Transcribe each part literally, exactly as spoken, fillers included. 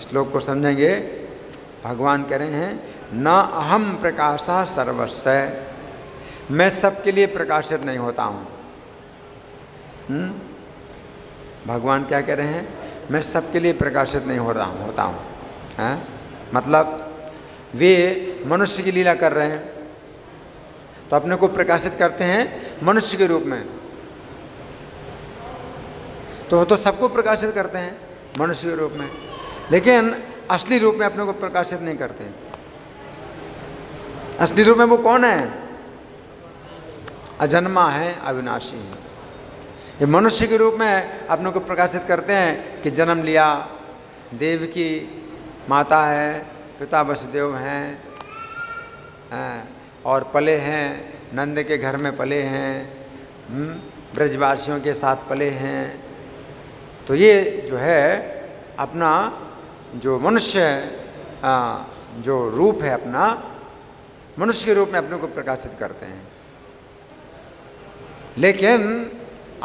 श्लोक को समझेंगे। भगवान कह रहे हैं न अहम प्रकाशा सर्वस्य, मैं सबके लिए प्रकाशित नहीं होता हूँ। भगवान क्या कह रहे हैं, मैं सबके लिए प्रकाशित नहीं हो रहा हूँ होता हूँ। मतलब वे मनुष्य की लीला कर रहे हैं तो अपने को प्रकाशित करते हैं मनुष्य के रूप में, तो वो तो सबको प्रकाशित करते हैं मनुष्य के रूप में, लेकिन असली रूप में अपने को प्रकाशित नहीं करते। असली रूप में वो कौन है? अजन्मा है, अविनाशी है। ये मनुष्य के रूप में अपने को प्रकाशित करते हैं कि जन्म लिया, देवकी माता है, पिता वसुदेव हैं और पले हैं, नंद के घर में पले हैं, ब्रजवासियों के साथ पले हैं। तो ये जो है अपना जो मनुष्य है, जो रूप है अपना, मनुष्य के रूप में अपने को प्रकाशित करते हैं, लेकिन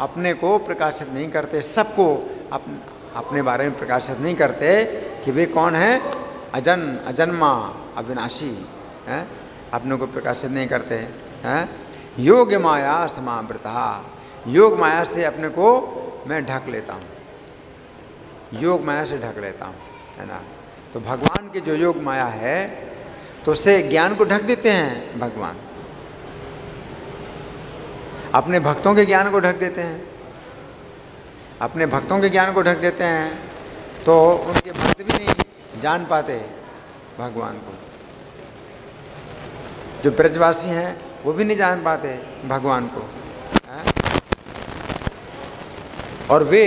अपने को प्रकाशित नहीं करते, सबको अपन, अपने बारे में प्रकाशित नहीं करते कि वे कौन हैं। अजन अजन्मा अविनाशी है, अपने को प्रकाशित नहीं करते हैं। योग माया समावृता, योग माया से अपने को मैं ढक लेता हूँ, योग माया से ढक लेता हूँ, है ना। तो भगवान की जो योग माया है तो उससे ज्ञान को ढक देते हैं भगवान, अपने भक्तों के ज्ञान को ढक देते हैं, अपने भक्तों के ज्ञान को ढक देते हैं तो उनके भक्त भी नहीं जान पाते भगवान को। जो ब्रजवासी हैं वो भी नहीं जान पाते भगवान को, है? और वे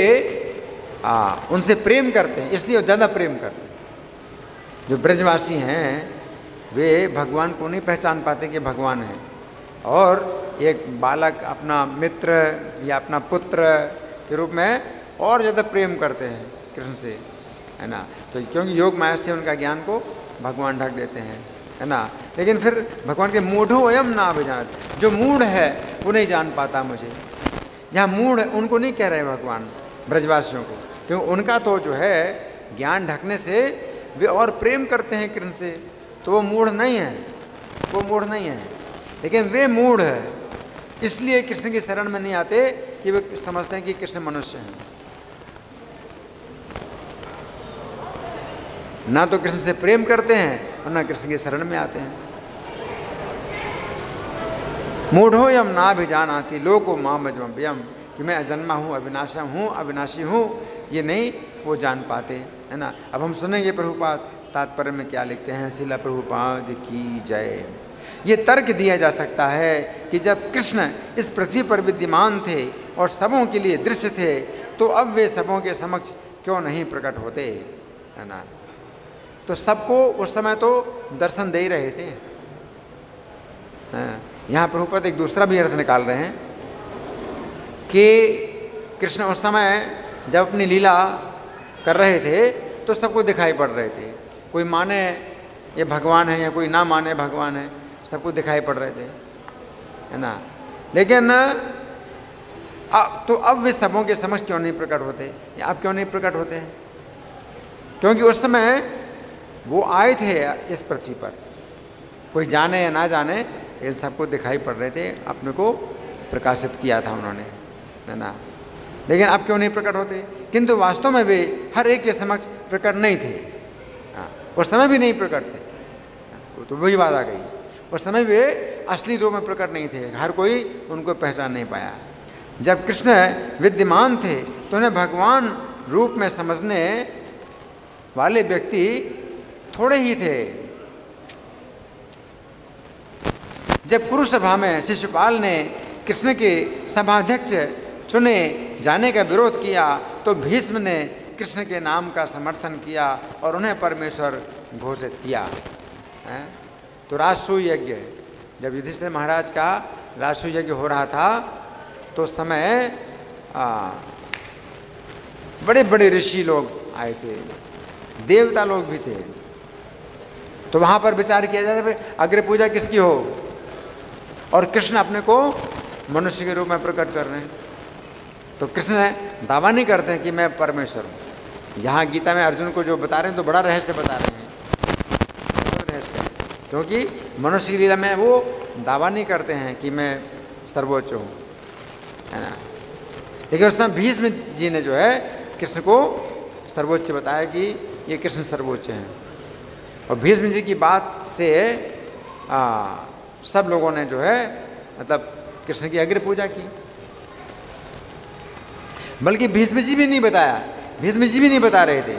आ, उनसे प्रेम करते हैं, इसलिए वो ज़्यादा प्रेम करते हैं। जो ब्रजवासी हैं वे भगवान को नहीं पहचान पाते कि भगवान हैं। और एक बालक अपना मित्र या अपना पुत्र के रूप में और ज़्यादा प्रेम करते हैं कृष्ण से, है ना। तो क्योंकि योग माया से उनका ज्ञान को भगवान ढक देते हैं, है ना। लेकिन फिर भगवान के मूढ़ो अयम ना अभिजानत, जो मूढ़ है वो नहीं जान पाता मुझे। जहाँ मूढ़ है उनको नहीं कह रहे भगवान ब्रजवासियों को, क्यों उनका तो जो है ज्ञान ढकने से वे और प्रेम करते हैं कृष्ण से, तो वो मूढ़ नहीं है, वो मूढ़ नहीं है। लेकिन वे मूढ़ है इसलिए कृष्ण की शरण में नहीं आते कि वे समझते हैं कि कृष्ण मनुष्य हैं। ना तो कृष्ण से प्रेम करते हैं और ना कृष्ण की शरण में आते हैं। मूढ़ो यम ना भी जान आती लोको माम यम, कि मैं अजन्मा हूँ, अविनाशा हूँ, अविनाशी हूँ, ये नहीं वो जान पाते, है ना। अब हम सुनेंगे प्रभुपाद तात्पर्य में क्या लिखते हैं। श्रील प्रभुपाद की जय। ये तर्क दिया जा सकता है कि जब कृष्ण इस पृथ्वी पर विद्यमान थे और सबों के लिए दृश्य थे तो अब वे सबों के समक्ष क्यों नहीं प्रकट होते, है ना। तो सबको उस समय तो दर्शन दे ही रहे थे। यहाँ प्रभुपाद एक दूसरा भी अर्थ निकाल रहे हैं कि कृष्ण उस समय जब अपनी लीला कर रहे थे तो सबको दिखाई पड़ रहे थे, कोई माने ये भगवान है या कोई ना माने भगवान है, सबको दिखाई पड़ रहे थे, है ना। लेकिन अब तो अब वे सबों के समक्ष क्यों नहीं प्रकट होते, या अब क्यों नहीं प्रकट होते हैं? क्योंकि उस समय वो आए थे इस पृथ्वी पर, कोई जाने या ना जाने ये सबको दिखाई पड़ रहे थे, अपने को प्रकाशित किया था उन्होंने, है ना। लेकिन अब क्यों नहीं प्रकट होते? किंतु वास्तव में वे हर एक के समक्ष प्रकट नहीं थे, उस समय भी नहीं प्रकट थे। तो वही बात आ गई, उस समय वे असली रूप में प्रकट नहीं थे, हर कोई उनको पहचान नहीं पाया। जब कृष्ण विद्यमान थे तो उन्हें भगवान रूप में समझने वाले व्यक्ति थोड़े ही थे। जब कुरु सभा में शिशुपाल ने कृष्ण के सभाध्यक्ष चुने जाने का विरोध किया तो भीष्म ने कृष्ण के नाम का समर्थन किया और उन्हें परमेश्वर घोषित किया, है? तो राजसूय यज्ञ, जब युधिष्ठिर महाराज का राजसूय यज्ञ हो रहा था तो समय आ, बड़े बड़े ऋषि लोग आए थे, देवता लोग भी थे। तो वहाँ पर विचार किया जाता था अग्र पूजा किसकी हो, और कृष्ण अपने को मनुष्य के रूप में प्रकट कर रहे हैं। तो कृष्ण दावा नहीं करते हैं कि मैं परमेश्वर हूँ, यहाँ गीता में अर्जुन को जो बता रहे हैं तो बड़ा रहस्य बता रहे हैं, तो रहस्य क्योंकि मनुष्य लीला में वो दावा नहीं करते हैं कि मैं सर्वोच्च हूँ, है ना। लेकिन उस समय भीष्म जी ने जो है कृष्ण को सर्वोच्च बताया कि ये कृष्ण सर्वोच्च हैं, और भीष्म जी की बात से आ, सब लोगों ने जो है मतलब कृष्ण की अग्र पूजा की। बल्कि भीष्म जी भी नहीं बताया, भीष्म जी भी नहीं बता रहे थे,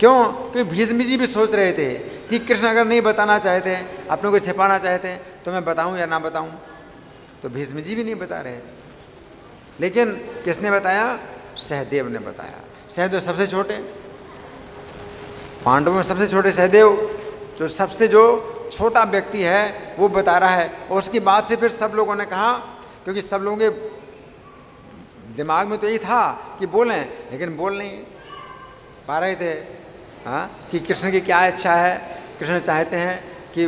क्यों? क्योंकि भीष्म जी भी सोच रहे थे कि कृष्ण अगर नहीं बताना चाहते, अपने को छिपाना चाहते तो मैं बताऊं या ना बताऊं, तो भीष्म जी भी नहीं बता रहे। लेकिन किसने बताया? सहदेव ने बताया। सहदेव सबसे छोटे, पांडवों में सबसे छोटे सहदेव, जो सबसे जो छोटा व्यक्ति है वो बता रहा है, और उसकी बात से फिर सब लोगों ने कहा, क्योंकि सब लोगों के दिमाग में तो यही था कि बोलें, लेकिन बोल नहीं पा रहे थे हाँ कि कृष्ण की क्या इच्छा है, कृष्ण चाहते हैं कि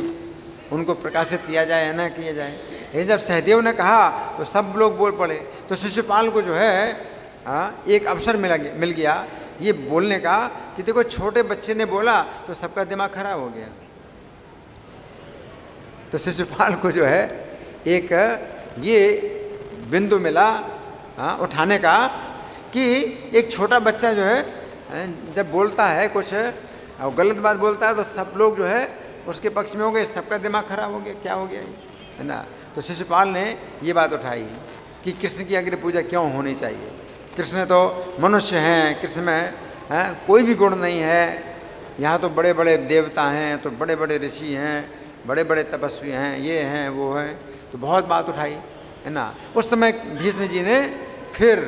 उनको प्रकाशित किया जाए या ना किया जाए। लेकिन जब सहदेव ने कहा तो सब लोग बोल पड़े, तो शिशुपाल को जो है हाँ एक अवसर मिला मिल गया ये बोलने का कि देखो छोटे बच्चे ने बोला तो सबका दिमाग खराब हो गया। तो शिशुपाल को जो है एक ये बिंदु मिला हाँ उठाने का कि एक छोटा बच्चा जो है जब बोलता है कुछ और गलत बात बोलता है तो सब लोग जो है उसके पक्ष में हो गए, सबका दिमाग खराब हो गया, क्या हो गया, है ना। तो शिशुपाल ने ये बात उठाई कि कृष्ण की अग्र पूजा क्यों होनी चाहिए, कृष्ण तो मनुष्य हैं, कृष्ण में है कोई भी गुण नहीं है, यहाँ तो बड़े बड़े देवता हैं, तो बड़े बड़े ऋषि हैं, बड़े बड़े तपस्वी हैं, ये हैं वो हैं, तो बहुत बात उठाई, है ना। उस समय भीष्म जी ने फिर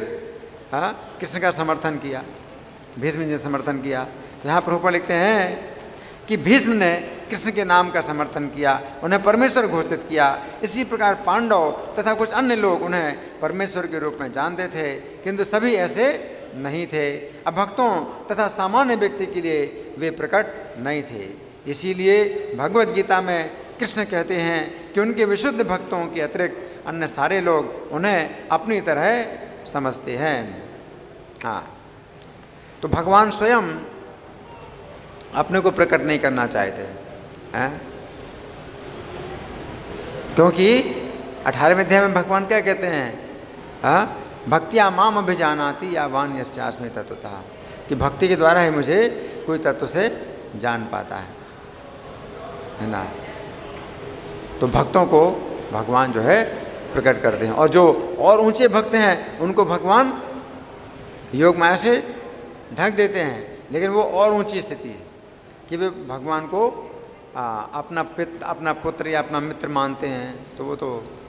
हाँ कृष्ण का समर्थन किया, भीष्म जी ने समर्थन किया। तो यहाँ पर ऊपर लिखते हैं कि भीष्म ने कृष्ण के नाम का समर्थन किया, उन्हें परमेश्वर घोषित किया। इसी प्रकार पांडव तथा कुछ अन्य लोग उन्हें परमेश्वर के रूप में जानते थे, किंतु सभी ऐसे नहीं थे। अब भक्तों तथा सामान्य व्यक्ति के लिए वे प्रकट नहीं थे, इसीलिए भगवद्गीता में कृष्ण कहते हैं कि उनके विशुद्ध भक्तों के अतिरिक्त अन्य सारे लोग उन्हें अपनी तरह समझते हैं। हाँ, तो भगवान स्वयं अपने को प्रकट नहीं करना चाहते हैं, क्योंकि अठारहवें अध्याय में भगवान क्या कहते हैं? हाँ, भक्तिया माम अभिजानाती या वान यश्चास्मि तत्वतः, कि भक्ति के द्वारा ही मुझे कोई तत्व से जान पाता है, है ना। तो भक्तों को भगवान जो है प्रकट करते हैं, और जो और ऊंचे भक्त हैं उनको भगवान योग माया से ढक देते हैं, लेकिन वो और ऊंची स्थिति है कि वे भगवान को आ, अपना पित अपना पुत्र या अपना मित्र मानते हैं, तो वो तो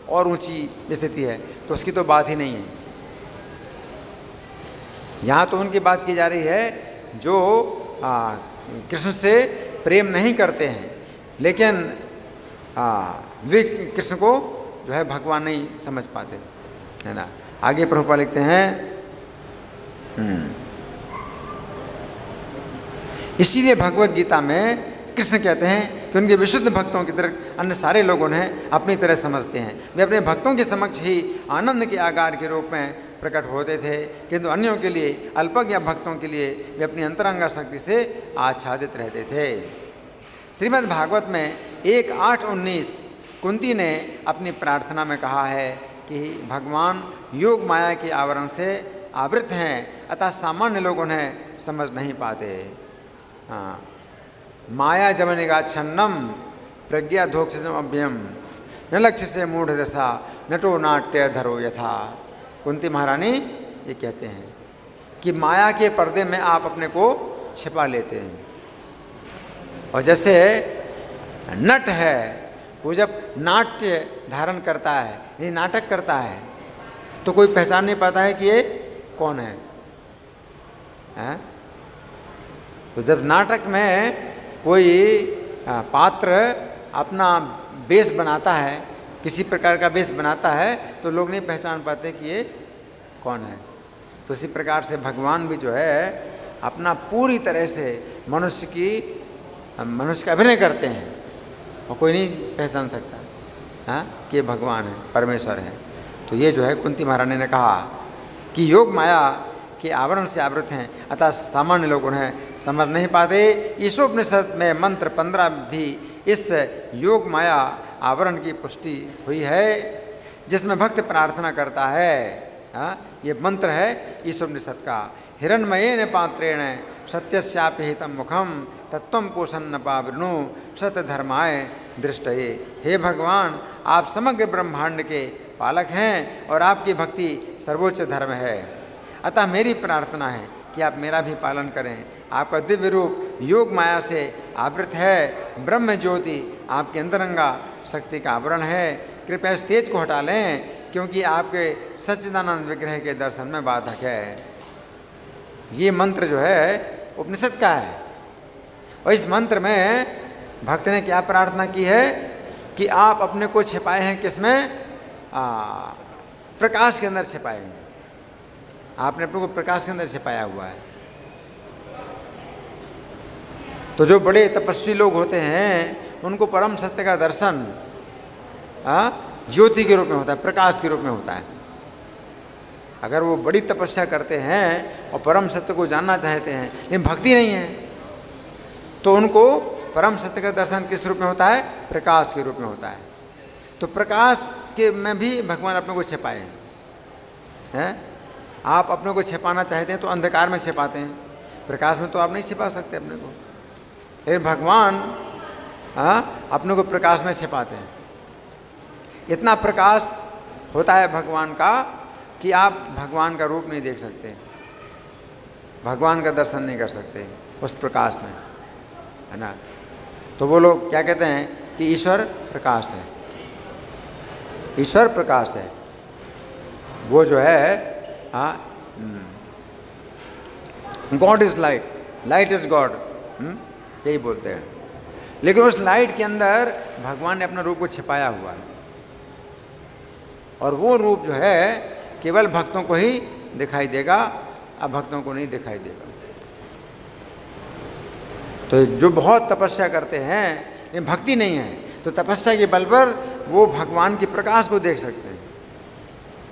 और ऊंची स्थिति है, तो उसकी तो बात ही नहीं है। यहाँ तो उनकी बात की जा रही है जो कृष्ण से प्रेम नहीं करते हैं, लेकिन आ, वे कृष्ण को जो है भगवान नहीं समझ पाते, है ना। आगे प्रभुपाद लिखते हैं, इसीलिए भगवत गीता में कृष्ण कहते हैं कि उनके विशुद्ध भक्तों की तरह अन्य सारे लोग उन्हें अपनी तरह समझते हैं। वे अपने भक्तों के समक्ष ही आनंद के आकार के रूप में प्रकट होते थे, किंतु अन्यों के लिए अल्पज्ञ भक्तों के लिए वे अपनी अंतरंगा शक्ति से आच्छादित रहते थे। श्रीमद् भागवत में एक आठ उन्नीस कुंती ने अपनी प्रार्थना में कहा है कि भगवान योग माया के आवरण से आवृत हैं, अतः सामान्य लोग उन्हें समझ नहीं पाते। हाँ, माया जमनिगा छन्नम प्रज्ञा धोक्षजम अभ्यम न लक्ष्य से मूढ़ दशा नटो नाट्य धरो यथा। कुंती महारानी ये कहते हैं कि माया के पर्दे में आप अपने को छिपा लेते हैं, और जैसे नट है वो जब नाट्य धारण करता है यानी नाटक करता है तो कोई पहचान नहीं पाता है कि ये कौन है, है? तो जब नाटक में कोई पात्र अपना बेस बनाता है, किसी प्रकार का बेस बनाता है, तो लोग नहीं पहचान पाते कि ये कौन है। तो इसी प्रकार से भगवान भी जो है अपना पूरी तरह से मनुष्य की मनुष्य का अभिनय करते हैं, और कोई नहीं पहचान सकता हाँ कि भगवान है, परमेश्वर है। तो ये जो है कुंती महारानी ने कहा कि योग माया के आवरण से आवृत हैं, अतः सामान्य लोग उन्हें समझ नहीं पाते। ईशोपनिषद में मंत्र पंद्रह भी इस योग माया आवरण की पुष्टि हुई है, जिसमें भक्त प्रार्थना करता है। हाँ, ये मंत्र है ईशोपनिषद का। हिरण्मयेन पात्रेण सत्यस्यापि हितं मुखम तत्त्वं पोषन्न पावृणु सतधर्माय दृष्टये। हे भगवान, आप समग्र ब्रह्मांड के पालक हैं और आपकी भक्ति सर्वोच्च धर्म है, अतः मेरी प्रार्थना है कि आप मेरा भी पालन करें। आपका दिव्य रूप योग माया से आवृत है, ब्रह्म ज्योति आपके अंतरंगा शक्ति का आवरण है। कृपया इस तेज को हटा लें, क्योंकि आपके सच्चिदानंद विग्रह के दर्शन में बाधक है। ये मंत्र जो है उपनिषद का है, और इस मंत्र में भक्त ने क्या प्रार्थना की है कि आप अपने को छिपाए हैं किसमें? प्रकाश के अंदर छिपाए हैं। आपने अपने को प्रकाश के अंदर छिपाया हुआ है। तो जो बड़े तपस्वी लोग होते हैं उनको परम सत्य का दर्शन ज्योति के रूप में होता है, प्रकाश के रूप में होता है। अगर वो बड़ी तपस्या करते हैं और परम सत्य को जानना चाहते हैं लेकिन भक्ति नहीं है, तो उनको परम सत्य का दर्शन किस रूप में होता है? प्रकाश के रूप में होता है। तो प्रकाश के में भी भगवान अपने को छिपाए हैं। है? आप अपने को छिपाना चाहते हैं तो अंधकार में छिपाते हैं, प्रकाश में तो आप नहीं छिपा सकते अपने को। लेकिन भगवान आ, अपने को प्रकाश में छिपाते हैं। इतना प्रकाश होता है भगवान का कि आप भगवान का रूप नहीं देख सकते, भगवान का दर्शन नहीं कर सकते उस प्रकाश में, है ना। तो वो लोग क्या कहते हैं कि ईश्वर प्रकाश है, ईश्वर प्रकाश है। वो जो है God is light, light is God, यही बोलते हैं। लेकिन उस लाइट के अंदर भगवान ने अपना रूप को छिपाया हुआ है, और वो रूप जो है केवल भक्तों को ही दिखाई देगा, अब भक्तों को नहीं दिखाई देगा। तो जो बहुत तपस्या करते हैं लेकिन भक्ति नहीं है, तो तपस्या के बल पर वो भगवान के प्रकाश को देख सकते हैं,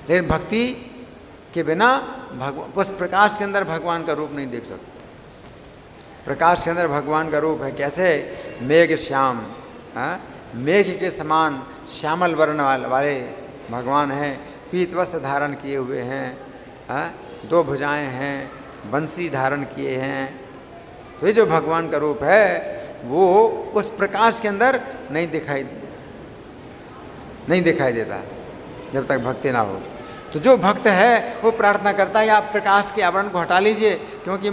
लेकिन भक्ति के बिना भगवान उस प्रकाश के अंदर भगवान का रूप नहीं देख सकते। प्रकाश के अंदर भगवान का रूप है कैसे? मेघ श्याम, मेघ के समान श्यामल वर्ण वाले भगवान हैं, पीत वस्त्र धारण किए हुए हैं, आ? दो भुजाएं हैं, बंसी धारण किए हैं। तो ये जो भगवान का रूप है वो उस प्रकाश के अंदर नहीं दिखाई नहीं दिखाई देता जब तक भक्ति ना हो। तो जो भक्त है वो प्रार्थना करता है आप प्रकाश के आवरण को हटा लीजिए, क्योंकि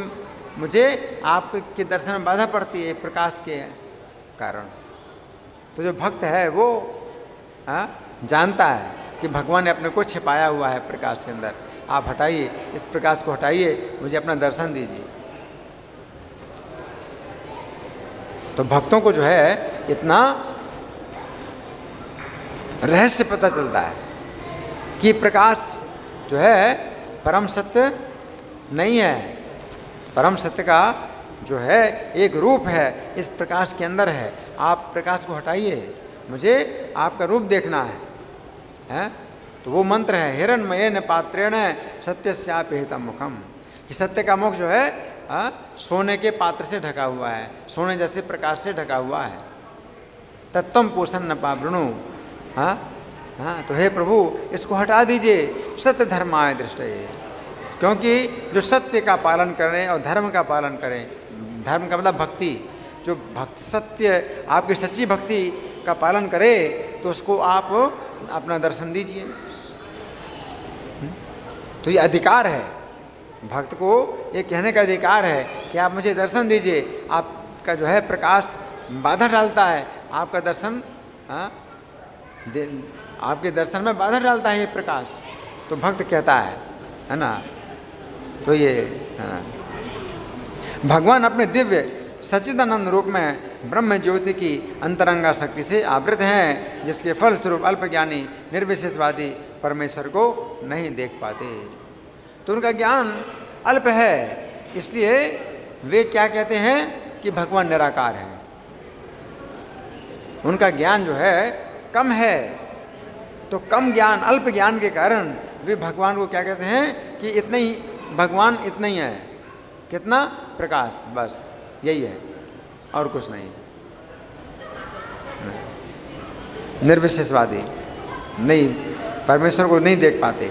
मुझे आपके दर्शन में बाधा पड़ती है प्रकाश के कारण। तो जो भक्त है वो आ, जानता है कि भगवान ने अपने को छिपाया हुआ है प्रकाश के अंदर, आप हटाइए इस प्रकाश को, हटाइए मुझे अपना दर्शन दीजिए। तो भक्तों को जो है इतना रहस्य पता चलता है कि प्रकाश जो है परम सत्य नहीं है, परम सत्य का जो है एक रूप है इस प्रकाश के अंदर है। आप प्रकाश को हटाइए, मुझे आपका रूप देखना है, है? तो वो मंत्र है हिरण्मयेन पात्रेण सत्यस्यापि हितं मुखम, कि सत्य का मुख जो है आ, सोने के पात्र से ढका हुआ है, सोने जैसे प्रकाश से ढका हुआ है। तत्त्वं पोषन्न पावृणु, हाँ हाँ तो हे प्रभु इसको हटा दीजिए। सत्य धर्माय दृष्टये, क्योंकि जो सत्य का पालन करें और धर्म का पालन करें, धर्म का मतलब भक्ति, जो भक्त सत्य आपकी सच्ची भक्ति का पालन करे तो उसको आप अपना दर्शन दीजिए। तो ये अधिकार है भक्त को, ये कहने का अधिकार है कि आप मुझे दर्शन दीजिए। आपका जो है प्रकाश बाधा डालता है, आपका दर्शन आ, दे, आपके दर्शन में बाधा डालता है ये प्रकाश। तो भक्त कहता है, है ना। तो ये भगवान अपने दिव्य सच्चिदानंद रूप में ब्रह्म ज्योति की अंतरंगा शक्ति से आवृत हैं, जिसके फलस्वरूप अल्पज्ञानी निर्विशेषवादी परमेश्वर को नहीं देख पाते। तो उनका ज्ञान अल्प है, इसलिए वे क्या कहते हैं कि भगवान निराकार है। उनका ज्ञान जो है कम है, तो कम ज्ञान, अल्प ज्ञान के कारण वे भगवान को क्या कहते हैं कि इतने ही भगवान इतना ही है, कितना प्रकाश, बस यही है और कुछ नहीं। निर्विशेषवादी नहीं, परमेश्वर को नहीं देख पाते।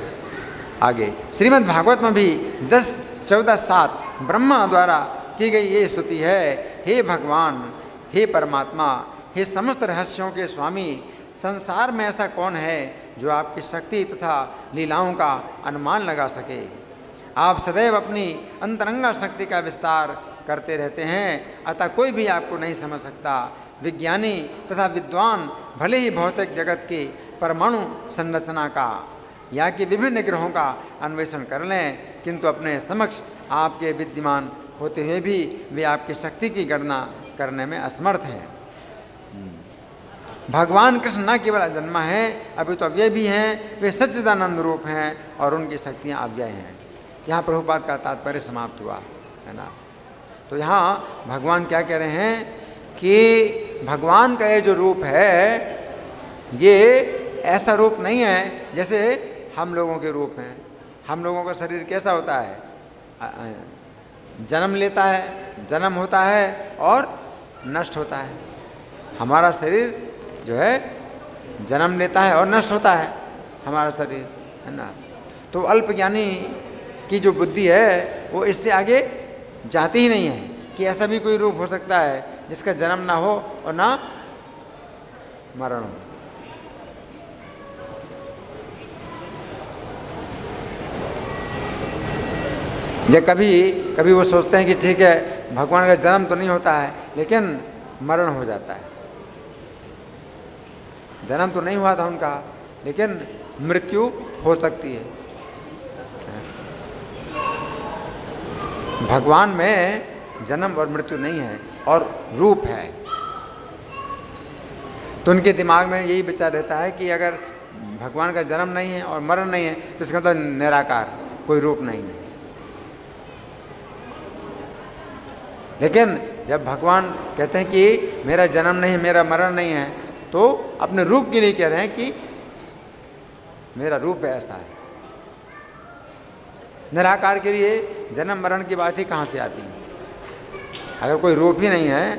आगे श्रीमद् भागवत में भी दस चौदह सात ब्रह्मा द्वारा की गई ये स्तुति है, हे भगवान, हे परमात्मा, हे समस्त रहस्यों के स्वामी, संसार में ऐसा कौन है जो आपकी शक्ति तथा लीलाओं का अनुमान लगा सके। आप सदैव अपनी अंतरंगा शक्ति का विस्तार करते रहते हैं, अतः कोई भी आपको नहीं समझ सकता। विज्ञानी तथा विद्वान भले ही भौतिक जगत की परमाणु संरचना का या कि विभिन्न ग्रहों का अन्वेषण कर लें, किंतु अपने समक्ष आपके विद्यमान होते हुए भी वे आपकी शक्ति की गणना करने में असमर्थ हैं। भगवान कृष्ण न केवल अजन्मा है, अभी तो अव्यय भी हैं, वे सच्चिदानंद रूप हैं और उनकी शक्तियाँ अव्यय हैं। यहाँ प्रभुपाद का तात्पर्य समाप्त हुआ है ना। तो यहाँ भगवान क्या कह रहे हैं कि भगवान का ये जो रूप है ये ऐसा रूप नहीं है जैसे हम लोगों के रूप हैं। हम लोगों का शरीर कैसा होता है, जन्म लेता है, जन्म होता है और नष्ट होता है। हमारा शरीर जो है जन्म लेता है और नष्ट होता है हमारा शरीर, है ना। तो अल्पज्ञानी की जो बुद्धि है वो इससे आगे जाती ही नहीं है कि ऐसा भी कोई रूप हो सकता है जिसका जन्म ना हो और ना मरण हो। जब कभी कभी वो सोचते हैं कि ठीक है भगवान का जन्म तो नहीं होता है लेकिन मरण हो जाता है, जन्म तो नहीं हुआ था उनका लेकिन मृत्यु हो सकती है। भगवान में जन्म और मृत्यु नहीं है और रूप है। तो उनके दिमाग में यही विचार रहता है कि अगर भगवान का जन्म नहीं है और मरण नहीं है तो इसका मतलब निराकार, कोई रूप नहीं है। लेकिन जब भगवान कहते हैं कि मेरा जन्म नहीं, मेरा मरण नहीं है, तो अपने रूप के लिए कह रहे हैं कि मेरा रूप ऐसा है। निराकार के लिए जन्म मरण की बात ही कहाँ से आती है? अगर कोई रूप ही नहीं है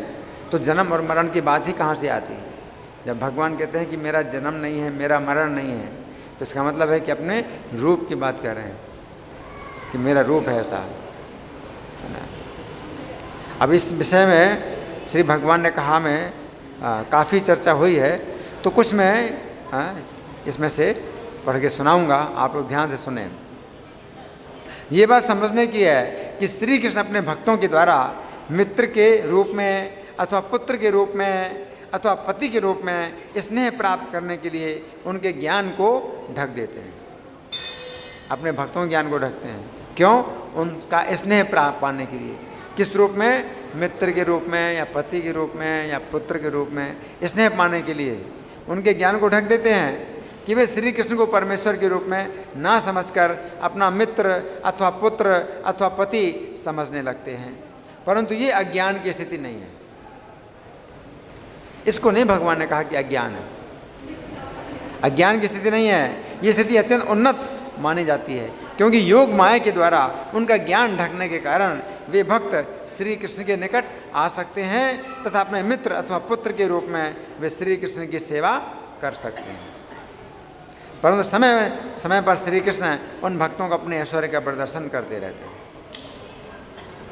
तो जन्म और मरण की बात ही कहाँ से आती है? जब भगवान कहते हैं कि मेरा जन्म नहीं है, मेरा मरण नहीं है, तो इसका मतलब है कि अपने रूप की बात कर रहे हैं कि मेरा रूप है ऐसा, है ना। अब इस विषय में श्री भगवान ने कहा में काफ़ी चर्चा हुई है, तो कुछ मैं आ, इसमें से पढ़ के सुनाऊँगा, आप लोग ध्यान से सुने। ये बात समझने की है कि श्री कृष्ण अपने भक्तों के द्वारा मित्र के रूप में अथवा पुत्र के रूप में अथवा पति के रूप में स्नेह प्राप्त करने के लिए उनके ज्ञान को ढक देते हैं, अपने भक्तों के ज्ञान को ढकते हैं। क्यों? उनका स्नेह प्राप्त पाने के लिए। किस रूप में? मित्र के रूप में या पति के रूप में या पुत्र के रूप में स्नेह पाने के लिए उनके ज्ञान को ढक देते हैं कि वे श्री कृष्ण को परमेश्वर के रूप में ना समझकर अपना मित्र अथवा पुत्र अथवा पति समझने लगते हैं। परंतु ये अज्ञान की स्थिति नहीं है, इसको नहीं भगवान ने कहा कि अज्ञान है। अज्ञान की स्थिति नहीं है, ये स्थिति अत्यंत उन्नत मानी जाती है, क्योंकि योग माया के द्वारा उनका ज्ञान ढकने के कारण वे भक्त श्री कृष्ण के निकट आ सकते हैं तथा अपने मित्र अथवा पुत्र के रूप में वे श्री कृष्ण की सेवा कर सकते हैं। परंतु समय समय पर श्री कृष्ण उन भक्तों को अपने ऐश्वर्य का प्रदर्शन करते रहते हैं।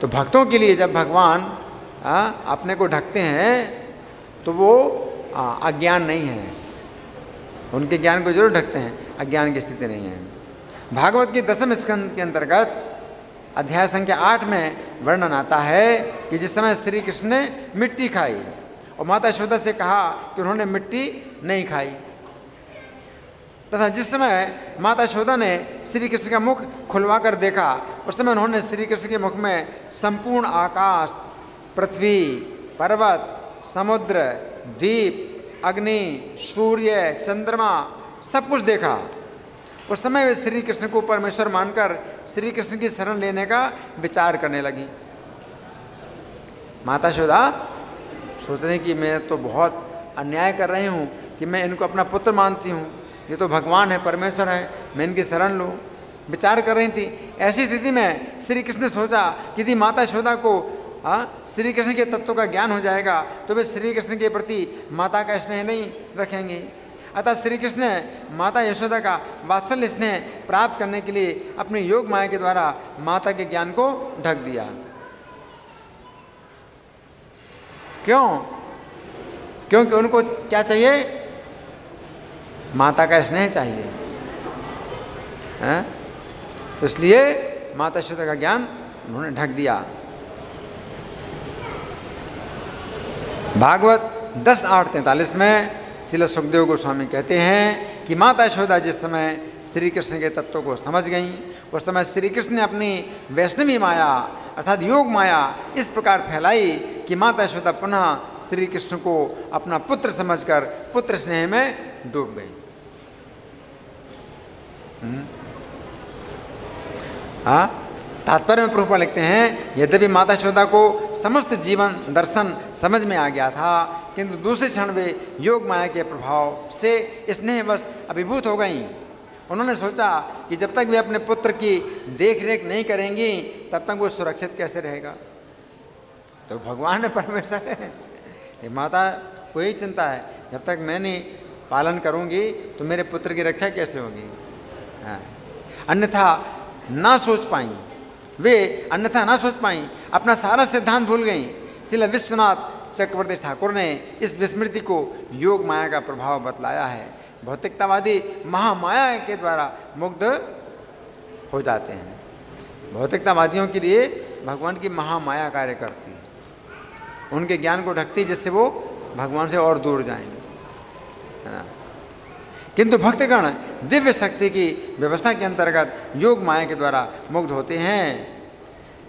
तो भक्तों के लिए जब भगवान आ, अपने को ढकते हैं तो वो अज्ञान नहीं है, उनके ज्ञान को जरूर ढकते हैं, अज्ञान की स्थिति नहीं है। भागवत के दसम स्कंद के अंतर्गत अध्याय संख्या आठ में वर्णन आता है कि जिस समय श्री कृष्ण ने मिट्टी खाई और माता यशोदा से कहा कि उन्होंने मिट्टी नहीं खाई, तथा जिस समय माता यशोदा ने श्री कृष्ण का मुख खुलवा कर देखा उस समय उन्होंने श्री कृष्ण के मुख में संपूर्ण आकाश, पृथ्वी, पर्वत, समुद्र, द्वीप, अग्नि, सूर्य, चंद्रमा सब कुछ देखा। उस समय वे श्री कृष्ण को परमेश्वर मानकर श्री कृष्ण की शरण लेने का विचार करने लगी। माता यशोदा सोच रही कि मैं तो बहुत अन्याय कर रही हूँ कि मैं इनको अपना पुत्र मानती हूँ, ये तो भगवान है, परमेश्वर है, मैं इनकी शरण लूँ। विचार कर रही थी। ऐसी स्थिति में श्री कृष्ण ने सोचा कि यदि माता यशोदा को हाँ श्री कृष्ण के तत्वों का ज्ञान हो जाएगा तो वे श्री कृष्ण के प्रति माता का स्नेह नहीं रखेंगे। अतः श्री कृष्ण ने माता यशोदा का वात्सल्य स्नेह प्राप्त करने के लिए अपने योग माया के द्वारा माता के ज्ञान को ढक दिया। क्यों? क्योंकि उनको क्या चाहिए? माता का स्नेह चाहिए है? तो इसलिए माता यशोदा का ज्ञान उन्होंने ढक दिया। भागवत दस आठ तैंतालीस में श्रील सुखदेव गोस्वामी कहते हैं कि माता यशोदा जिस समय श्री कृष्ण के तत्व को समझ गईं उस समय श्री कृष्ण ने अपनी वैष्णवी माया अर्थात योग माया इस प्रकार फैलाई कि माता यशोदा पुनः श्री कृष्ण को अपना पुत्र समझकर पुत्र स्नेह में डूब गई। हाँ, तात्पर्य में प्रभुपाद लिखते हैं यद्यपि माता यशोदा को समस्त जीवन दर्शन समझ में आ गया था किंतु दूसरे क्षण वे योग माया के प्रभाव से स्नेहवश अभिभूत हो गईं। उन्होंने सोचा कि जब तक वे अपने पुत्र की देखरेख नहीं करेंगी तब तक वो सुरक्षित कैसे रहेगा। तो भगवान है, परमेश्वर है, माता को ही चिंता है जब तक मैं नहीं पालन करूंगी तो मेरे पुत्र की रक्षा कैसे होगी। हाँ, अन्यथा ना सोच पाई वे अन्यथा ना सोच पाई अपना सारा सिद्धांत भूल गईं। श्रील विश्वनाथ चक्रवर्ती ठाकुर ने इस विस्मृति को योग माया का प्रभाव बतलाया है। भौतिकतावादी महामाया के द्वारा मुग्ध हो जाते हैं। भौतिकतावादियों के लिए भगवान की महामाया कार्य करती है, उनके ज्ञान को ढकती जिससे वो भगवान से और दूर जाएंगे। किंतु भक्तगण दिव्य शक्ति की व्यवस्था के अंतर्गत योग माया के द्वारा मुग्ध होते हैं।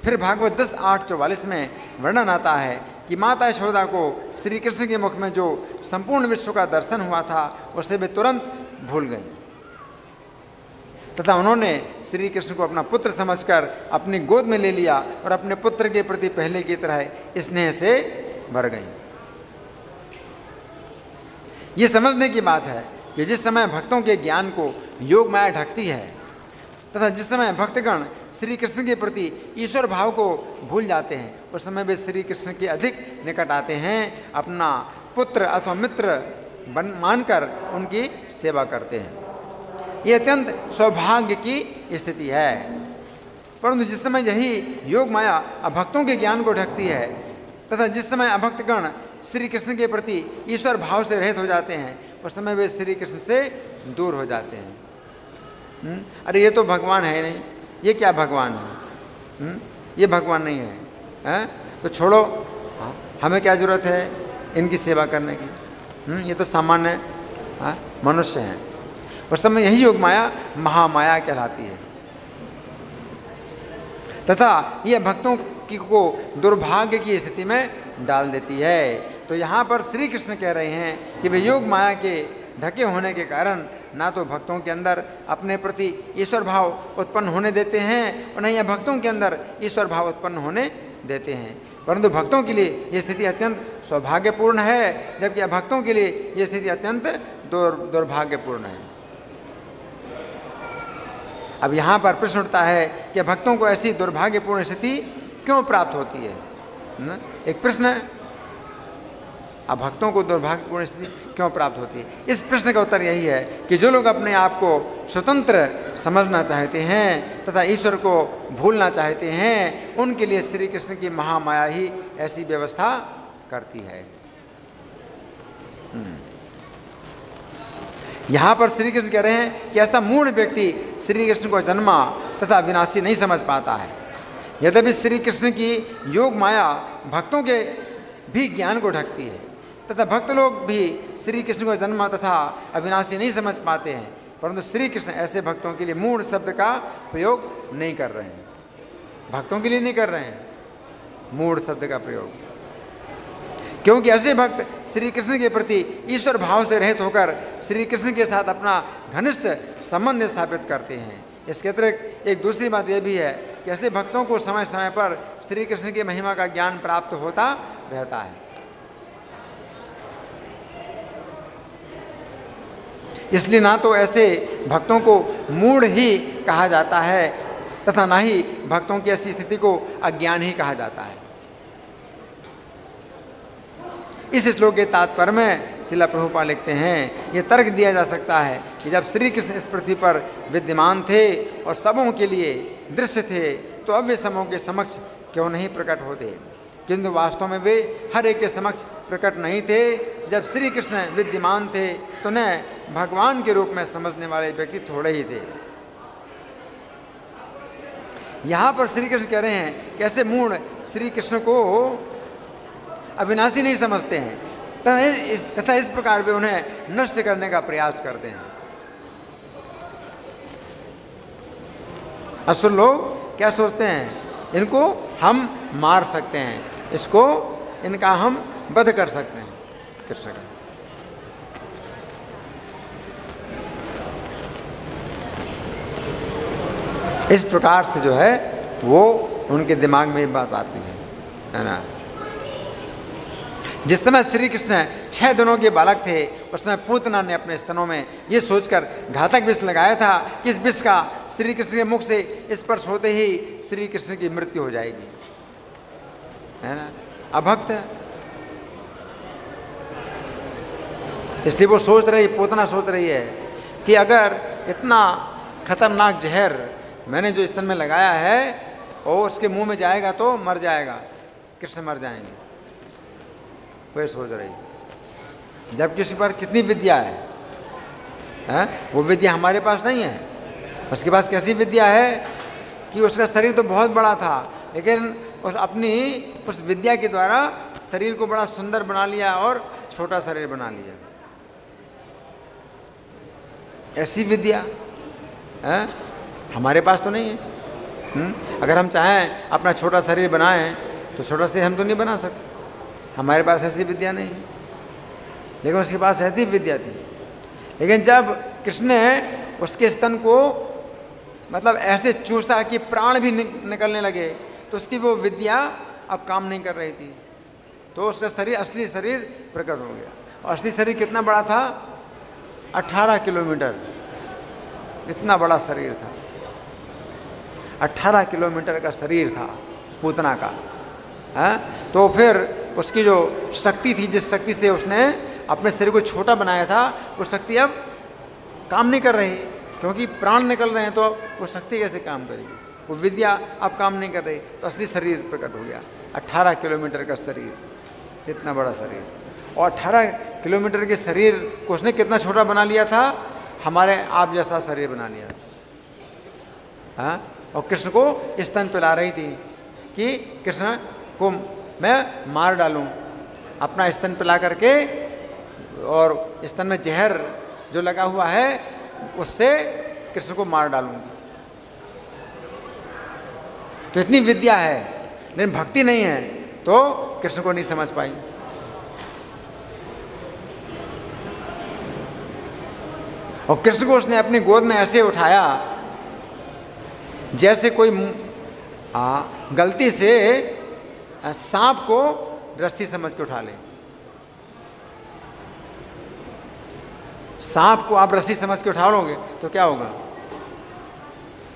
फिर भागवत दस आठ चौवालीस में वर्णन आता है कि माता यशोदा को श्री कृष्ण के मुख में जो संपूर्ण विश्व का दर्शन हुआ था उसे वे तुरंत भूल गईं तथा उन्होंने श्री कृष्ण को अपना पुत्र समझकर अपनी गोद में ले लिया और अपने पुत्र के प्रति पहले की तरह स्नेह से भर गईं। ये समझने की बात है कि जिस समय भक्तों के ज्ञान को योग माया ढकती है तथा जिस समय भक्तगण श्री कृष्ण के प्रति ईश्वर भाव को भूल जाते हैं उस समय वे श्री कृष्ण के अधिक निकट आते हैं, अपना पुत्र अथवा मित्र बन मानकर उनकी सेवा करते हैं। ये अत्यंत सौभाग्य की स्थिति है। परंतु जिस समय यही योग माया अभक्तों के ज्ञान को ढकती है तथा जिस समय अभक्तगण श्री कृष्ण के प्रति ईश्वर भाव से रहित हो जाते हैं उस समय वे श्री कृष्ण से दूर हो जाते हैं। हुँ? अरे ये तो भगवान है नहीं, ये क्या भगवान है? हुँ? ये भगवान नहीं है, है? तो छोड़ो, हमें क्या जरूरत है इनकी सेवा करने की। हुँ? ये तो सामान्य मनुष्य हैं। उस समय यही योग माया महामाया कहलाती है तथा ये भक्तों की को दुर्भाग्य की स्थिति में डाल देती है। तो यहाँ पर श्री कृष्ण कह रहे हैं कि वे योग माया के ढके होने के कारण ना तो भक्तों के अंदर अपने प्रति ईश्वर भाव उत्पन्न होने देते हैं और न ही भक्तों के अंदर ईश्वर भाव उत्पन्न होने देते हैं। परंतु भक्तों के लिए यह स्थिति अत्यंत सौभाग्यपूर्ण है जबकि अभक्तों के लिए यह स्थिति अत्यंत दुर् दुर्भाग्यपूर्ण है। अब यहाँ पर प्रश्न उठता है कि भक्तों को ऐसी दुर्भाग्यपूर्ण स्थिति क्यों प्राप्त होती है? न? एक प्रश्न है, अब भक्तों को दुर्भाग्यपूर्ण स्थिति क्यों प्राप्त होती है? इस प्रश्न का उत्तर यही है कि जो लोग अपने आप को स्वतंत्र समझना चाहते हैं तथा ईश्वर को भूलना चाहते हैं उनके लिए श्री कृष्ण की महामाया ही ऐसी व्यवस्था करती है। यहाँ पर श्री कृष्ण कह रहे हैं कि ऐसा मूढ़ व्यक्ति श्री कृष्ण को जन्मा तथा विनाशी नहीं समझ पाता है। यद्यपि श्री कृष्ण की योग माया भक्तों के भी ज्ञान को ढकती है तथा भक्त लोग भी श्री कृष्ण को जन्मा तथा अविनाशी नहीं समझ पाते हैं, परंतु श्री कृष्ण ऐसे भक्तों के लिए मूढ़ शब्द का प्रयोग नहीं कर रहे हैं। भक्तों के लिए नहीं कर रहे हैं मूढ़ शब्द का प्रयोग, क्योंकि ऐसे भक्त श्री कृष्ण के प्रति ईश्वर भाव से रहित होकर श्री कृष्ण के साथ अपना घनिष्ठ संबंध स्थापित करते हैं। इसके अतिरिक्त एक दूसरी बात यह भी है कि ऐसे भक्तों को समय समय पर श्री कृष्ण की महिमा का ज्ञान प्राप्त होता रहता है। इसलिए ना तो ऐसे भक्तों को मूढ़ ही कहा जाता है तथा न ही भक्तों की ऐसी स्थिति को अज्ञान ही कहा जाता है। इस श्लोक के तात्पर्य में श्रील प्रभुपाद लिखते हैं, ये तर्क दिया जा सकता है कि जब श्री कृष्ण इस पृथ्वी पर विद्यमान थे और सबों के लिए दृश्य थे तो अब वे सबों के समक्ष क्यों नहीं प्रकट होते, किंतु वास्तव में वे हर एक के समक्ष प्रकट नहीं थे। जब श्री कृष्ण विद्यमान थे तो न भगवान के रूप में समझने वाले व्यक्ति थोड़े ही थे। यहाँ पर श्री कृष्ण कह रहे हैं कि ऐसे मूढ़ श्री कृष्ण को अविनाशी नहीं समझते हैं तथा इस, तथा इस प्रकार वे उन्हें नष्ट करने का प्रयास करते हैं। असुर लोग क्या सोचते हैं, इनको हम मार सकते हैं, इसको इनका हम वध कर सकते हैं। कृष्ण का इस प्रकार से जो है वो उनके दिमाग में ये बात आती है, है ना। जिस समय श्री कृष्ण छः दिनों के बालक थे उस समय पूतना ने अपने स्तनों में ये सोचकर घातक विष लगाया था कि इस विष का श्री कृष्ण के मुख से स्पर्श होते ही श्री कृष्ण की मृत्यु हो जाएगी, है ना। अभक्त है, इसलिए वो सोच रही, पूतना सोच रही है कि अगर इतना खतरनाक जहर मैंने जो स्तन में लगाया है और उसके मुंह में जाएगा तो मर जाएगा, कृष्ण मर जाएंगे, वह सोच रही। जबकि उस पर कितनी विद्या है, है वो विद्या हमारे पास नहीं है। उसके पास कैसी विद्या है कि उसका शरीर तो बहुत बड़ा था लेकिन उस अपनी उस विद्या के द्वारा शरीर को बड़ा सुंदर बना लिया और छोटा शरीर बना लिया। ऐसी विद्या है हमारे पास तो नहीं है। हुँ? अगर हम चाहें अपना छोटा शरीर बनाएं तो छोटा शरीर हम तो नहीं बना सकते, हमारे पास ऐसी विद्या नहीं है। लेकिन उसके पास ऐसी विद्या थी। लेकिन जब कृष्ण ने उसके स्तन को मतलब ऐसे चूसा कि प्राण भी निकलने लगे तो उसकी वो विद्या अब काम नहीं कर रही थी, तो उसका शरीर असली शरीर प्रकट हो गया। और असली शरीर कितना बड़ा था, अठारह किलोमीटर, इतना बड़ा शरीर था, अठारह किलोमीटर का शरीर था पूतना का। है तो फिर उसकी जो शक्ति थी, जिस शक्ति से उसने अपने शरीर को छोटा बनाया था, वो शक्ति अब काम नहीं कर रही क्योंकि प्राण निकल रहे हैं, तो वो शक्ति कैसे काम करेगी, वो विद्या अब काम नहीं कर रही। तो असली शरीर प्रकट हो गया, अठारह किलोमीटर का शरीर, इतना बड़ा शरीर। और अठारह किलोमीटर के शरीर को उसने कितना छोटा बना लिया था, हमारे आप जैसा शरीर बना लिया। हाँ, और कृष्ण को स्तन पिला रही थी कि कृष्ण को मैं मार डालूं, अपना स्तन पिला करके, और स्तन में जहर जो लगा हुआ है उससे कृष्ण को मार डालूंगी। तो इतनी विद्या है लेकिन भक्ति नहीं है, तो कृष्ण को नहीं समझ पाई। और कृष्ण को उसने अपनी गोद में ऐसे उठाया जैसे कोई आ, गलती से सांप को रस्सी समझ के उठा ले। सांप को आप रस्सी समझ के उठा लोगे तो क्या होगा,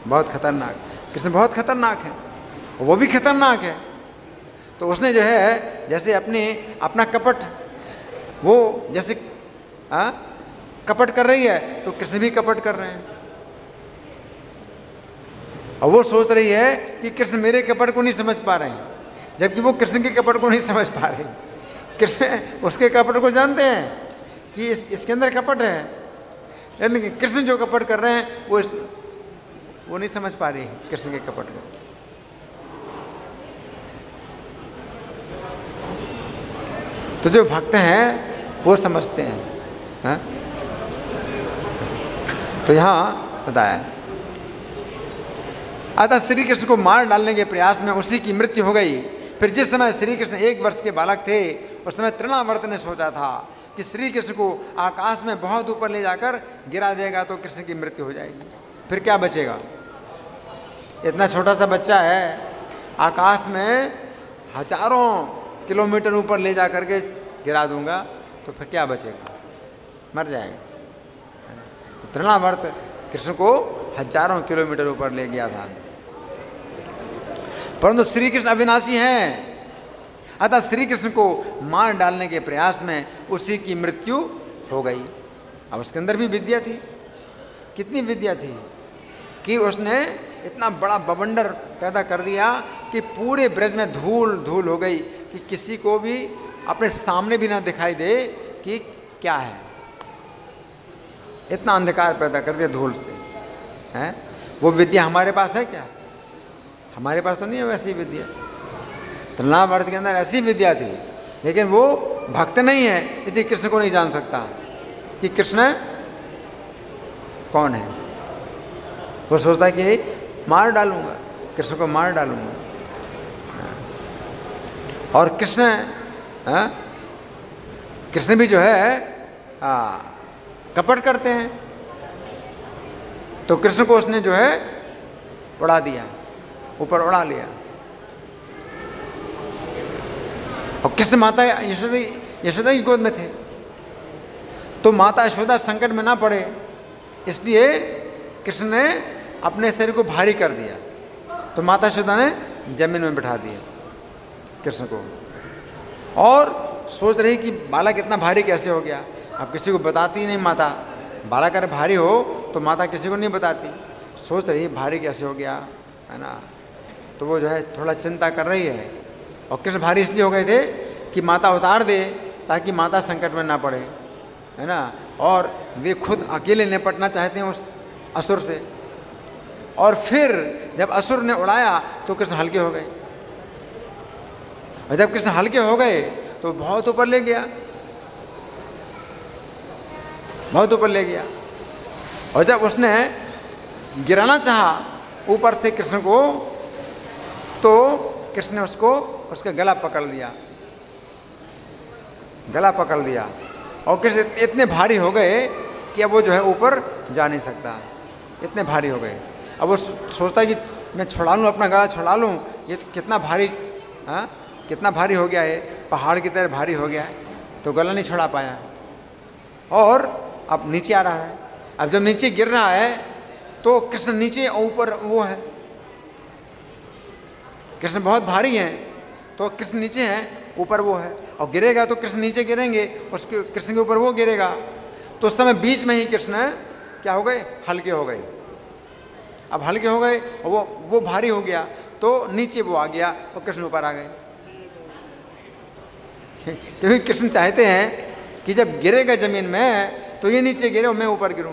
बहुत खतरनाक। कृष्ण बहुत खतरनाक है, वो भी खतरनाक है। तो उसने जो है जैसे अपने अपना कपट, वो जैसे आ, कपट कर रही है तो कृष्ण भी कपट कर रहे हैं। और वो सोच रही है कि कृष्ण मेरे कपट को नहीं समझ पा रहे हैं, जबकि वो कृष्ण के कपट को नहीं समझ पा रहे। कृष्ण उसके कपट को जानते हैं कि इस इसके अंदर कपट है, यानी कृष्ण जो कपट कर रहे हैं वो वो नहीं समझ पा रही कृष्ण के कपट को। तो जो भक्त हैं वो समझते हैं। हा? तो यहाँ बताया, अतः श्री कृष्ण को मार डालने के प्रयास में उसी की मृत्यु हो गई। फिर जिस समय श्री कृष्ण एक वर्ष के बालक थे उस समय तृणावर्त ने सोचा था कि श्री कृष्ण को आकाश में बहुत ऊपर ले जाकर गिरा देगा तो कृष्ण की मृत्यु हो जाएगी, फिर क्या बचेगा। इतना छोटा सा बच्चा है, आकाश में हजारों किलोमीटर ऊपर ले जा करके गिरा दूंगा तो फिर क्या बचेगा, मर जाएगा। तो तृणावर्त कृष्ण को हजारों किलोमीटर ऊपर ले गया था। परंतु श्री कृष्ण अविनाशी हैं, अतः श्री कृष्ण को मार डालने के प्रयास में उसी की मृत्यु हो गई। अब उसके अंदर भी विद्या थी, कितनी विद्या थी कि उसने इतना बड़ा बवंडर पैदा कर दिया कि पूरे ब्रज में धूल धूल हो गई कि किसी को भी अपने सामने भी ना दिखाई दे कि क्या है, इतना अंधकार पैदा कर दिया धूल से। हैं वो विद्या हमारे पास है क्या? हमारे पास तो नहीं है वैसी विद्या। तृणावर्त के अंदर ऐसी विद्या थी, लेकिन वो भक्त नहीं है इसलिए कृष्ण को नहीं जान सकता कि कृष्ण कौन है। वो सोचता है कि मार डालूंगा, कृष्ण को मार डालूंगा। और कृष्ण कृष्ण भी जो है आ, कपट करते हैं, तो कृष्ण को उसने जो है उड़ा दिया, ऊपर उड़ा लिया। और कृष्ण माता यशोदा यशोदा की गोद में थे, तो माता यशोदा संकट में ना पड़े इसलिए कृष्ण ने अपने शरीर को भारी कर दिया, तो माता यशोदा ने जमीन में बिठा दिया कृष्ण को। और सोच रही कि बालक इतना भारी कैसे हो गया। अब किसी को बताती ही नहीं माता, बालक अगर भारी हो तो माता किसी को नहीं बताती, सोच रही भारी कैसे हो गया, है ना। तो वो जो है थोड़ा चिंता कर रही है। और कृष्ण भारी इसलिए हो गए थे कि माता उतार दे ताकि माता संकट में ना पड़े, है ना। और वे खुद अकेले निपटना चाहते हैं उस असुर से। और फिर जब असुर ने उड़ाया तो कृष्ण हल्के हो गए, और जब कृष्ण हल्के हो गए तो बहुत ऊपर ले गया, बहुत ऊपर ले गया। और जब उसने गिराना चाहा ऊपर से कृष्ण को, तो कृष्ण ने उसको उसका गला पकड़ लिया, गला पकड़ लिया। और कृष्ण इतने भारी हो गए कि अब वो जो है ऊपर जा नहीं सकता, इतने भारी हो गए। अब वो सोचता है कि मैं छुड़ा लूँ, अपना गला छुड़ा लूँ, ये तो कितना भारी, हाँ कितना भारी हो गया है, पहाड़ की तरह भारी हो गया है। तो गला नहीं छुड़ा पाया और अब नीचे आ रहा है। अब जब नीचे गिर रहा है तो कृष्ण नीचे, ऊपर वो है, कृष्ण बहुत भारी हैं तो कृष्ण नीचे हैं, ऊपर वो है। और गिरेगा तो कृष्ण नीचे गिरेंगे, उसके कृष्ण के ऊपर वो गिरेगा। तो उस समय बीच में ही कृष्ण क्या हो गए, हल्के हो गए। अब हल्के हो गए और वो वो भारी हो गया तो नीचे वो आ गया और कृष्ण ऊपर आ गए। क्योंकि कृष्ण चाहते हैं कि जब गिरेगा ज़मीन में तो ये नीचे गिरे और मैं ऊपर गिरूँ।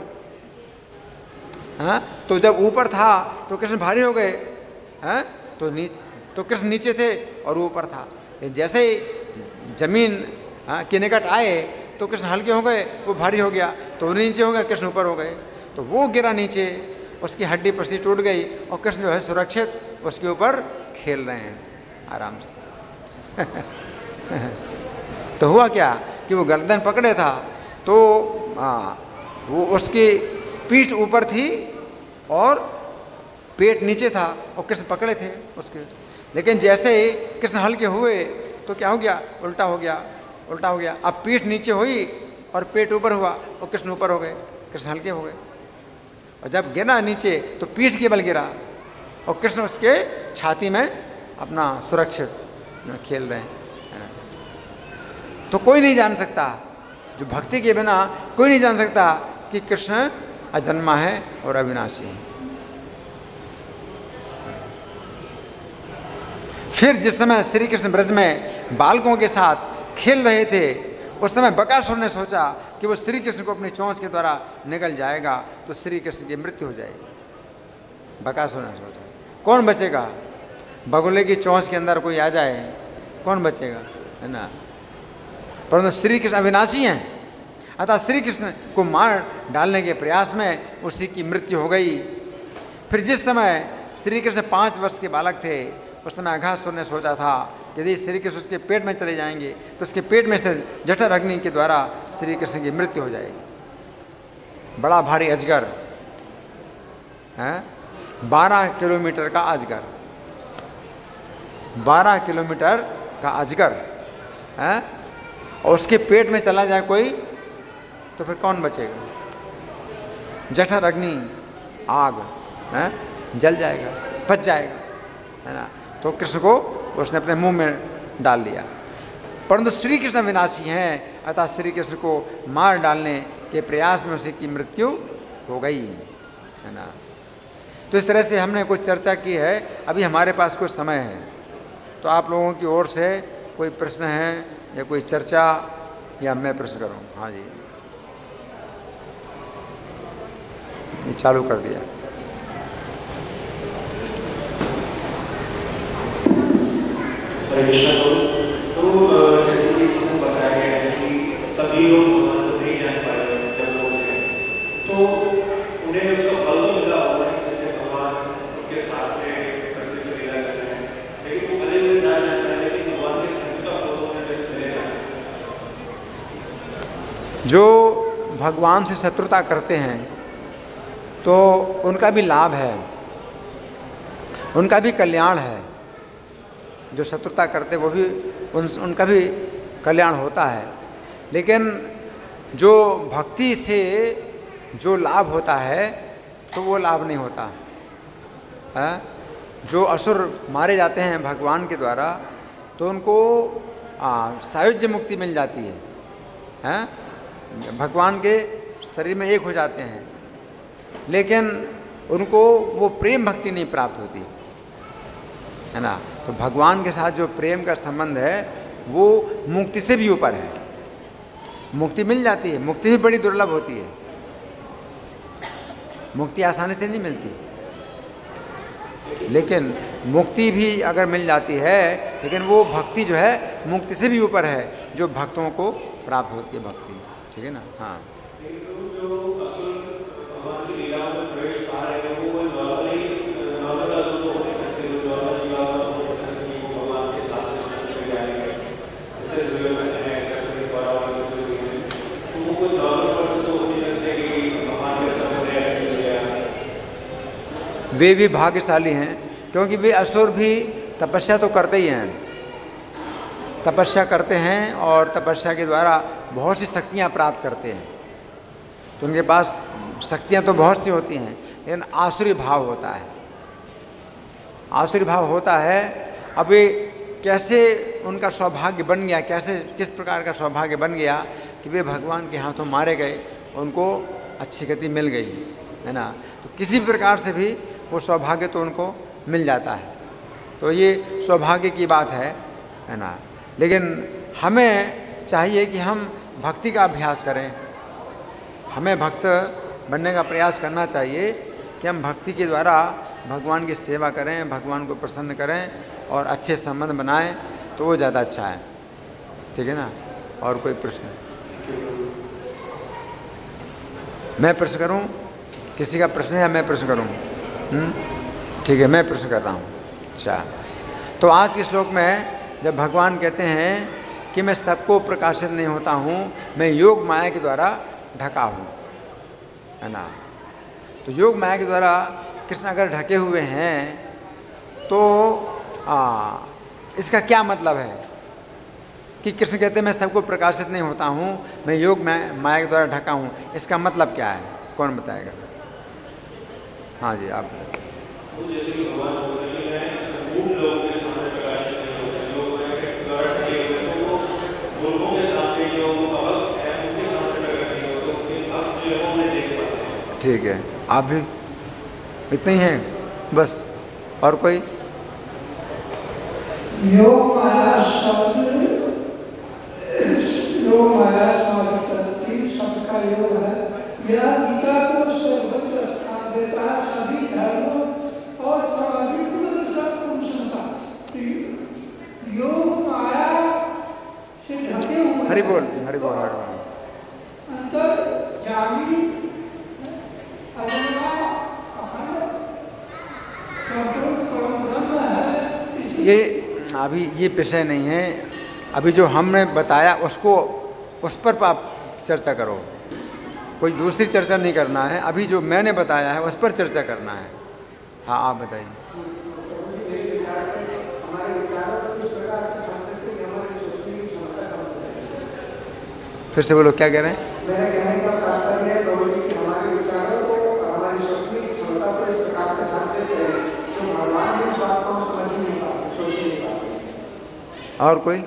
हाँ, तो जब ऊपर था तो कृष्ण भारी हो गए, हाँ तो नीच तो कृष्ण नीचे थे और वो ऊपर था। जैसे ही जमीन हाँ के निकट आए तो कृष्ण हल्के हो गए, वो भारी हो गया, तो वो नीचे हो गया, कृष्ण ऊपर हो गए। तो वो गिरा नीचे, उसकी हड्डी पसली टूट गई और कृष्ण जो है सुरक्षित उसके ऊपर खेल रहे हैं आराम से। तो हुआ क्या कि वो गर्दन पकड़े था, तो आ, वो उसकी पीठ ऊपर थी और पेट नीचे था और कृष्ण पकड़े थे उसके। लेकिन जैसे ही कृष्ण हल्के हुए तो क्या हो गया, उल्टा हो गया, उल्टा हो गया। अब पीठ नीचे हुई और पेट ऊपर हुआ और कृष्ण ऊपर हो गए, कृष्ण हल्के हो गए। और जब गिरा नीचे तो पीठ के बल गिरा और कृष्ण उसके छाती में अपना सुरक्षित खेल रहे हैं। तो कोई नहीं जान सकता, जो भक्ति के बिना कोई नहीं जान सकता कि कृष्ण अजन्मा है और अविनाशी है। फिर जिस समय श्री कृष्ण ब्रज में बालकों के साथ खेल रहे थे, उस समय बकासुर ने सोचा कि वो श्री कृष्ण को अपनी चोंच के द्वारा निगल जाएगा तो श्री कृष्ण की मृत्यु हो जाएगी। बकासुर ने सोचा कौन बचेगा, बगुले की चोंच के अंदर कोई आ जाए कौन बचेगा, है ना। परंतु श्री कृष्ण अविनाशी हैं, अतः श्री कृष्ण को मार डालने के प्रयास में उसी की मृत्यु हो गई। फिर जिस समय श्री कृष्ण पाँच वर्ष के बालक थे, उस समय अघासुर ने सोचा था यदि श्री कृष्ण उसके पेट में चले जाएंगे तो उसके पेट में स्थित जठर अग्नि के द्वारा श्री कृष्ण की मृत्यु हो जाएगी। बड़ा भारी अजगर है, बारह किलोमीटर का अजगर, बारह किलोमीटर का अजगर है, और उसके पेट में चला जाए कोई तो फिर कौन बचेगा। जठर अग्नि आग है जल जाएगा, बच जाएगा, है ना। तो कृष्ण को उसने अपने मुंह में डाल लिया, परंतु श्री कृष्ण विनाशी हैं, अतः श्री कृष्ण को मार डालने के प्रयास में उसी की मृत्यु हो गई, है ना। तो इस तरह से हमने कुछ चर्चा की है। अभी हमारे पास कुछ समय है, तो आप लोगों की ओर से कोई प्रश्न है या कोई चर्चा, या मैं प्रश्न करूँ? हाँ जी, ये चालू कर दिया। तो जैसे कि इसमें बताया गया है कि सभी लोग नहीं जान पाए जब लोग हैं, तो उन्हें उसका फल तो मिला होगा, जैसे भगवान के साथ में प्रतिदिन लीला कर रहे हैं, लेकिन वो भले ही ना जान पाए, लेकिन भगवान के संग का फल तो उन्हें मिलेगा। जो भगवान से शत्रुता करते हैं तो उनका भी लाभ है, उनका भी कल्याण है। जो शत्रुता करते वो भी उन उनका भी कल्याण होता है। लेकिन जो भक्ति से जो लाभ होता है तो वो लाभ नहीं होता है। जो असुर मारे जाते हैं भगवान के द्वारा तो उनको सायुज्य मुक्ति मिल जाती है, हैं, भगवान के शरीर में एक हो जाते हैं, लेकिन उनको वो प्रेम भक्ति नहीं प्राप्त होती, है ना। तो भगवान के साथ जो प्रेम का संबंध है वो मुक्ति से भी ऊपर है। मुक्ति मिल जाती है, मुक्ति भी बड़ी दुर्लभ होती है, मुक्ति आसानी से नहीं मिलती, लेकिन मुक्ति भी अगर मिल जाती है, लेकिन वो भक्ति जो है मुक्ति से भी ऊपर है, जो भक्तों को प्राप्त होती है भक्ति, ठीक है ना। हाँ, वे भी भाग्यशाली हैं, क्योंकि वे असुर भी तपस्या तो करते ही हैं, तपस्या करते हैं और तपस्या के द्वारा बहुत सी शक्तियाँ प्राप्त करते हैं। तो उनके पास शक्तियाँ तो बहुत सी होती हैं, लेकिन आसुरी भाव होता है, आसुरी भाव होता है। अब ये कैसे उनका सौभाग्य बन गया, कैसे किस प्रकार का सौभाग्य बन गया कि वे भगवान के हाथों मारे गए, उनको अच्छी गति मिल गई, है ना। तो किसी प्रकार से भी वो सौभाग्य तो उनको मिल जाता है, तो ये सौभाग्य की बात है, है ना। लेकिन हमें चाहिए कि हम भक्ति का अभ्यास करें, हमें भक्त बनने का प्रयास करना चाहिए कि हम भक्ति के द्वारा भगवान की सेवा करें, भगवान को प्रसन्न करें और अच्छे संबंध बनाएं, तो वो ज़्यादा अच्छा है, ठीक है ना। और कोई प्रश्न? मैं प्रश्न करूं? किसी का प्रश्न है? मैं प्रश्न करूं? ठीक है, मैं प्रश्न कर रहा हूं। अच्छा, तो आज के श्लोक में जब भगवान कहते हैं कि मैं सबको प्रकाशित नहीं होता हूं, मैं योग माया के द्वारा ढका हूं, है ना। तो योग माया के द्वारा कृष्ण अगर ढके हुए हैं तो आ, इसका क्या मतलब है कि कृष्ण कहते हैं मैं सबको प्रकाशित नहीं होता हूं, मैं योग माया के द्वारा ढका हूँ। इसका मतलब क्या है, कौन बताएगा? हाँ जी, आप जैसे कि भगवान बोल रहे हैं उन लोगों के सामने प्रकाशित नहीं होते, लोग लोगों के सामने जो भक्त है उनके सामने प्रकट नहीं होते, उनके भक्त जो है उन्हें देख पाते हैं। ठीक है, आप भी इतने ही हैं बस, और कोई? योग माया शब्द, योग माया शब्द, तीन शब्द का योग है। मेरा गीता को सर्वत्र स्थान देता है, सभी धर्मों और समाज सब संसार योग माया से ढके हुए। हरि बोल, हरि बोल, हरि बोल। अंतर जामी ये अभी ये विषय नहीं है, अभी जो हमने बताया उसको उस पर आप चर्चा करो, कोई दूसरी चर्चा नहीं करना है। अभी जो मैंने बताया है उस पर चर्चा करना है। हाँ, आप बताइए, फिर से बोलो, क्या कह रहे हैं? और कोई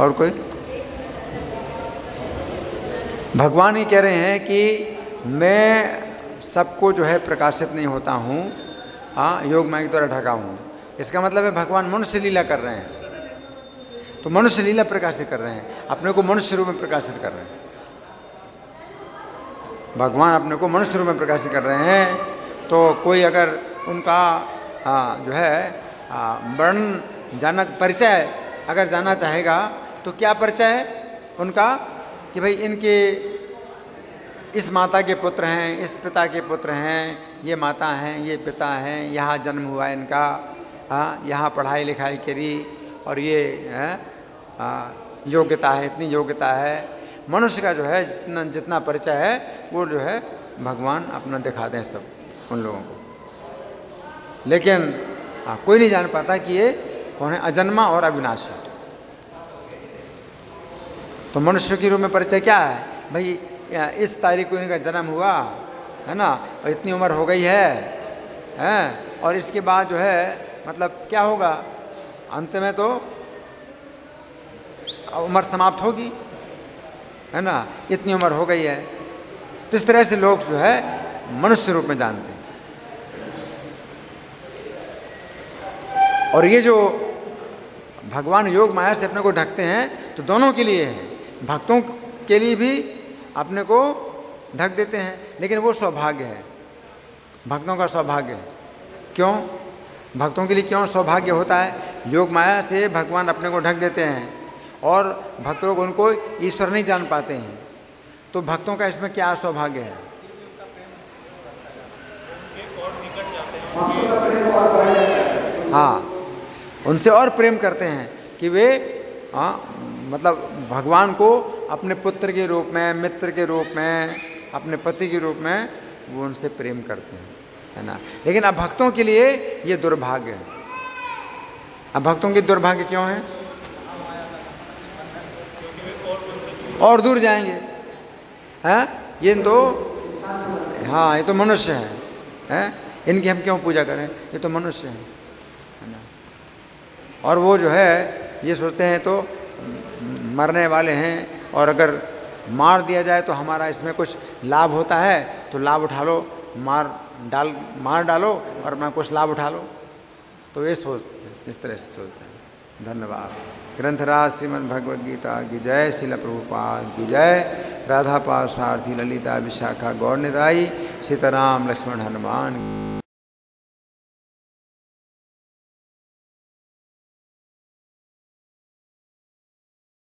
और कोई भगवान ही कह रहे हैं कि मैं सबको जो है प्रकाशित नहीं होता हूँ, हाँ, योग माया के द्वारा ढका हूँ। इसका मतलब है भगवान मनुष्य लीला कर रहे हैं, तो मनुष्य लीला प्रकाशित कर रहे हैं, अपने को मनुष्य रूप में प्रकाशित कर रहे हैं। भगवान अपने को मनुष्य रूप में प्रकाशित कर रहे हैं, तो कोई अगर उनका आ, जो है वर्णन जानना, परिचय अगर जानना चाहेगा तो क्या परिचय है उनका कि भाई इनके इस माता के पुत्र हैं, इस पिता के पुत्र हैं, ये माता हैं, ये पिता हैं, यहाँ जन्म हुआ इनका, हाँ, यहाँ पढ़ाई लिखाई करी और ये योग्यता है, इतनी योग्यता है। मनुष्य का जो है जितना जितना परिचय है वो जो है भगवान अपना दिखाते हैं सब उन लोगों को, लेकिन आ, कोई नहीं जान पाता कि ये कौन है, अजन्मा और अविनाशी। तो मनुष्य के रूप में परिचय क्या है, भाई इस तारीख को इनका जन्म हुआ है ना, और इतनी उम्र हो गई है, हैं, और इसके बाद जो है मतलब क्या होगा, अंत में तो उम्र समाप्त होगी, है ना, इतनी उम्र हो गई है। तो इस तरह से लोग जो है मनुष्य रूप में जानते हैं। और ये जो भगवान योग माया से अपने को ढकते हैं तो दोनों के लिए है, भक्तों के लिए भी अपने को ढक देते हैं, लेकिन वो सौभाग्य है, भक्तों का सौभाग्य है। क्यों भक्तों के लिए क्यों सौभाग्य होता है? योग माया से भगवान अपने को ढक देते हैं और भक्त लोग उनको ईश्वर नहीं जान पाते हैं, तो भक्तों का इसमें क्या सौभाग्य है। हाँ, उनसे और प्रेम करते हैं कि वे आ, मतलब भगवान को अपने पुत्र के रूप में, मित्र के रूप में, अपने पति के रूप में वो उनसे प्रेम करते हैं, है ना। लेकिन अब भक्तों के लिए ये दुर्भाग्य है। अब भक्तों के दुर्भाग्य क्यों है? और दूर जाएंगे, हैं, ये तो, हाँ, ये तो मनुष्य हैं, हैं, इनकी हम क्यों पूजा करें, ये तो मनुष्य हैं, है ना। और वो जो है ये सोचते हैं तो मरने वाले हैं, और अगर मार दिया जाए तो हमारा इसमें कुछ लाभ होता है, तो लाभ उठा लो, मार डाल मार डालो और अपना कुछ लाभ उठा लो। तो ये सोचते हैं, इस तरह से सोचते हैं। धन्यवाद। ग्रंथराज श्रीमद भगवद्गीता की जय, श्रील प्रभुपाद की जय। राधा पार्थ सारथी ललिता विशाखा गौर निदाई, सीताराम लक्ष्मण हनुमान।